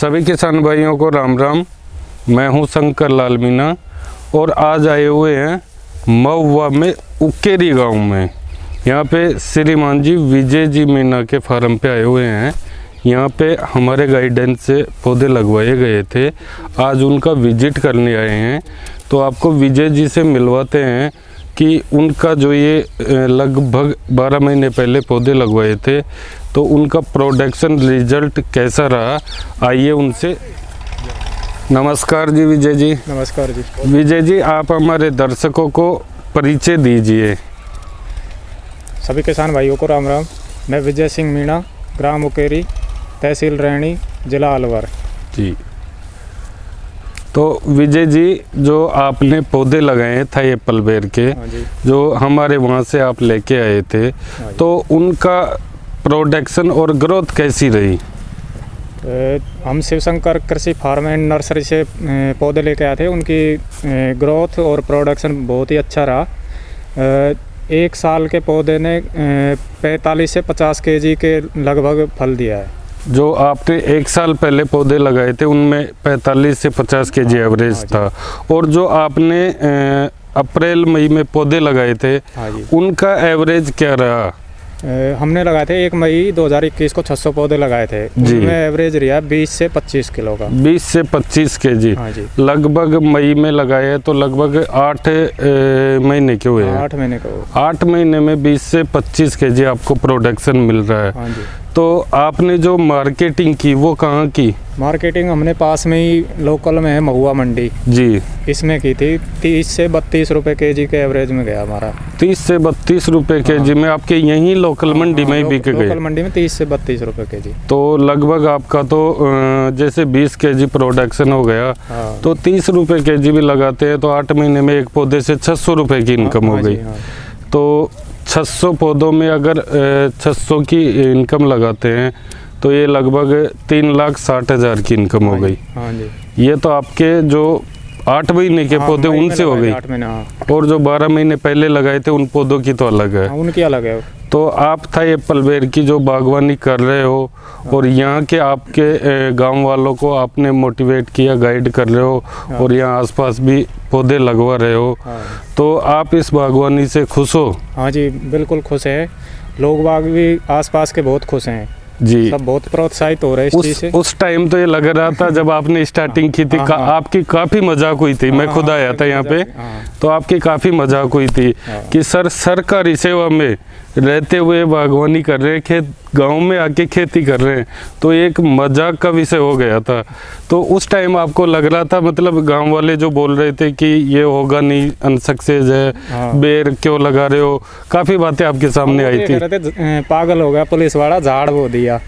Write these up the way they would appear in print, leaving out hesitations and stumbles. सभी किसान भाइयों को राम राम। मैं हूं शंकर लाल मीना और आज आए हुए हैं मौवा में उकेरी गांव में। यहां पे श्रीमान जी विजय जी मीना के फार्म पे आए हुए हैं। यहां पे हमारे गाइडेंस से पौधे लगवाए गए थे, आज उनका विजिट करने आए हैं। तो आपको विजय जी से मिलवाते हैं कि उनका जो ये लगभग 12 महीने पहले पौधे लगवाए थे तो उनका प्रोडक्शन रिजल्ट कैसा रहा, आइए उनसे। नमस्कार जी विजय जी। नमस्कार जी। विजय जी, आप हमारे दर्शकों को परिचय दीजिए। सभी किसान भाइयों को राम राम। मैं विजय सिंह मीणा, ग्राम उकेरी, तहसील रहणी, जिला अलवर जी। तो विजय जी, जो आपने पौधे लगाए थे ये पलवेर के, जो हमारे वहाँ से आप लेके आए थे, तो उनका प्रोडक्शन और ग्रोथ कैसी रही? हम शिवशंकर कृषि फार्म एंड नर्सरी से पौधे लेके आए थे। उनकी ग्रोथ और प्रोडक्शन बहुत ही अच्छा रहा। एक साल के पौधे ने 45 से 50 केजी के लगभग फल दिया है। जो आपने एक साल पहले पौधे लगाए थे उनमें 45 से 50 केजी एवरेज था, और जो आपने अप्रैल मई में पौधे लगाए थे उनका एवरेज क्या रहा? हमने लगाए थे 1 मई 2021 को 600 पौधे लगाए थे, जिसमें एवरेज रहा 20 से 25 किलो का, 20 से 25 केजी। लगभग मई में लगाए हैं तो लगभग 8 महीने के हुए हैं। 8 महीने का, 8 महीने में 20 से 25 केजी आपको प्रोडक्शन मिल रहा है। हाँ जी। तो आपने जो मार्केटिंग की वो कहाँ की? मार्केटिंग हमने पास में ही लोकल में है महुआ मंडी जी, इसमें की थी। 30 से 32 रुपए केजी के एवरेज में गया हमारा। 30 से 32 रुपए केजी में आपके यहीं लोकल मंडी में ही बिके गए? लोकल मंडी में 30 से 32 रुपए केजी। तो लगभग आपका तो जैसे 20 केजी प्रोडक्शन हो गया। तो 30 रुपए केजी भी लगाते हैं तो 8 महीने में एक पौधे से 600 रुपए की इनकम हो गई। तो 600 पौधों में अगर 600 की इनकम लगाते हैं तो ये लगभग 3,60,000 की इनकम हो गई। हाँ जी। ये तो आपके जो 8 महीने के पौधे उनसे हो गई, और जो 12 महीने पहले लगाए थे उन पौधों की तो अलग है। उनकी अलग है। तो आप था ये पलवेर की जो बागवानी कर रहे हो और यहाँ के आपके गांव वालों को आपने मोटिवेट किया, गाइड कर रहे हो और यहाँ आसपास भी पौधे लगवा रहे हो, तो आप इस बागवानी से खुश हो? हाँ जी, बिल्कुल खुश है। लोग बाग भी आसपास के बहुत खुश हैं जी, सब बहुत प्रोत्साहित हो रहे हैं इस चीज से। उस टाइम तो ये लग रहा था जब आपने स्टार्टिंग की थी, आपकी काफ़ी मजाक हुई थी। मैं खुद आया था यहाँ पे तो आपकी काफ़ी मजाक हुई थी कि सर सरकारी सेवा में रहते हुए बागवानी कर रहे हैं, खेत गाँव में आके खेती कर रहे हैं, तो एक मजाक का विषय हो गया था। तो उस टाइम आपको लग रहा था, मतलब गाँव वाले जो बोल रहे थे कि ये होगा नहीं, अनसक्सेस है, बेर क्यों लगा रहे हो, काफ़ी बातें आपके सामने आई थी। पागल हो गया पुलिस वाला, झाड़ बो दिया।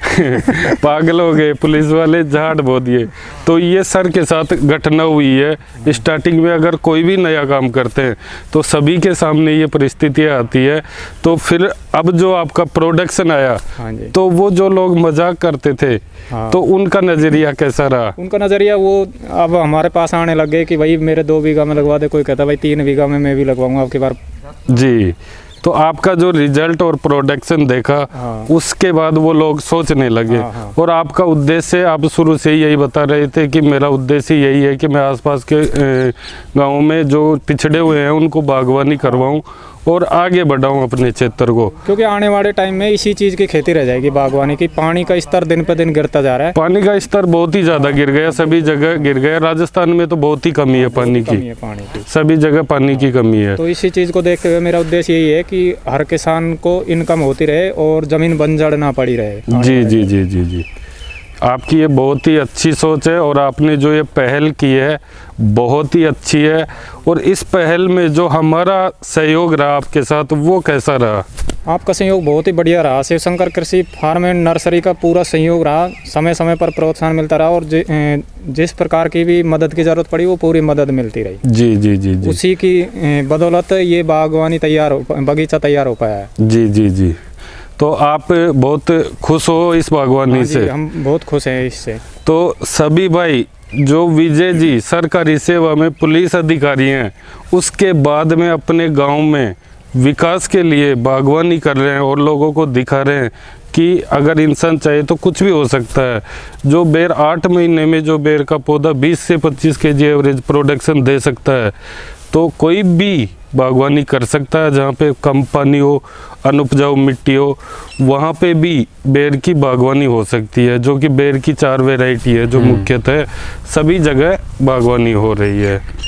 पागल हो गए पुलिस वाले, झाड़ बो दिए। तो ये सर के साथ घटना हुई है। स्टार्टिंग में अगर कोई भी नया काम करते हैं तो सभी के सामने ये परिस्थितियाँ आती है। तो फिर अब जो आपका प्रोडक्शन आया तो वो जो लोग मजाक करते थे तो उनका नजरिया कैसा रहा? उनका नजरिया वो अब हमारे पास आने लग गए कि भाई मेरे 2 बीघा में लगवा दे, कोई कहता भाई 3 बीघा में मैं भी लगवाऊंगा आपकी बार जी। तो आपका जो रिजल्ट और प्रोडक्शन देखा उसके बाद वो लोग सोचने लगे। और आपका उद्देश्य, आप शुरू से ही यही बता रहे थे कि मेरा उद्देश्य यही है कि मैं आसपास के गाँव में जो पिछड़े हुए हैं उनको बागवानी करवाऊं और आगे बढ़ाऊं अपने क्षेत्र को, क्योंकि आने वाले टाइम में इसी चीज़ की खेती रह जाएगी बागवानी की। पानी का स्तर दिन पे दिन गिरता जा रहा है। पानी का स्तर बहुत ही ज़्यादा गिर गया, सभी जगह गिर गया। राजस्थान में तो बहुत ही कमी है पानी की, सभी जगह पानी की कमी है। तो इसी चीज़ को देखते हुए मेरा उद्देश्य यही है कि हर किसान को इनकम होती रहे और ज़मीन बंजर ना पड़ी रहे। जी जी जी जी जी, आपकी ये बहुत ही अच्छी सोच है और आपने जो ये पहल की है बहुत ही अच्छी है। और इस पहल में जो हमारा सहयोग रहा आपके साथ वो कैसा रहा? आपका सहयोग बहुत ही बढ़िया रहा। शिवशंकर कृषि फार्म एंड नर्सरी का पूरा सहयोग रहा, समय समय पर प्रोत्साहन मिलता रहा और जिस प्रकार की भी मदद की ज़रूरत पड़ी वो पूरी मदद मिलती रही। जी जी जी जी, उसी की बदौलत ये बागवानी तैयार हो, बगीचा तैयार हो पाया है। जी जी जी। तो आप बहुत खुश हो इस बागवानी से? हम बहुत खुश हैं इससे। तो सभी भाई, जो विजय जी सरकारी सेवा में पुलिस अधिकारी हैं, उसके बाद में अपने गांव में विकास के लिए बागवानी कर रहे हैं और लोगों को दिखा रहे हैं कि अगर इंसान चाहे तो कुछ भी हो सकता है। जो बेर 8 महीने में जो बेर का पौधा 20 से 25 केजी एवरेज प्रोडक्शन दे सकता है, तो कोई भी बागवानी कर सकता है। जहाँ पे कम पानी हो, अनुपजाऊ मिट्टी हो, वहाँ पे भी बेर की बागवानी हो सकती है। जो कि बेर की 4 वैरायटी है जो मुख्यतः सभी जगह बागवानी हो रही है।